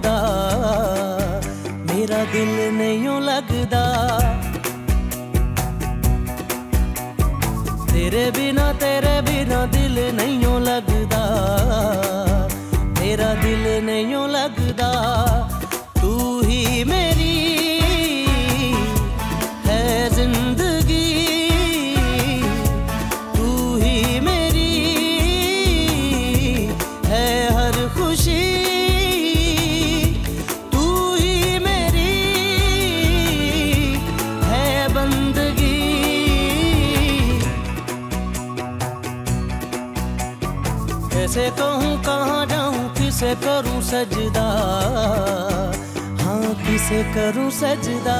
लगदा, मेरा दिल नहीं लगदा। तेरे बिना दिल नहीं लगदा, मेरा दिल नहीं लगदा। तू ही मेरी है जिंदगी, तू ही मेरी है हर खुशी। तू ही मेरी है बंदगी, कैसे कहूँ कहाँ जाऊँ, किसे करूँ सजदा, हाँ किसे करूँ सजदा।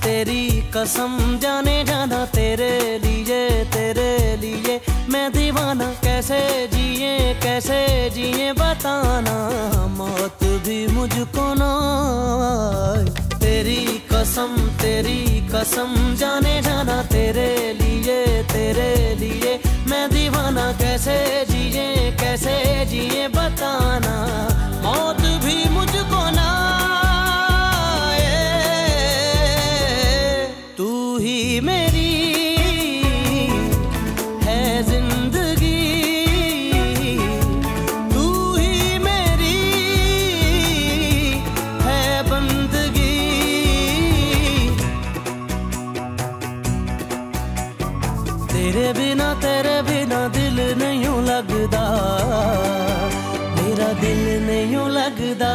तेरी कसम जाने जाना, तेरे लिए मैं दीवाना। कैसे जिए बताना, मौत भी मुझको ना। तेरी कसम जाने जाना, तेरे लिए मैं दीवाना। कैसे जिए बताना, मौत भी मुझको ना। मेरा दिल नहीं लगदा।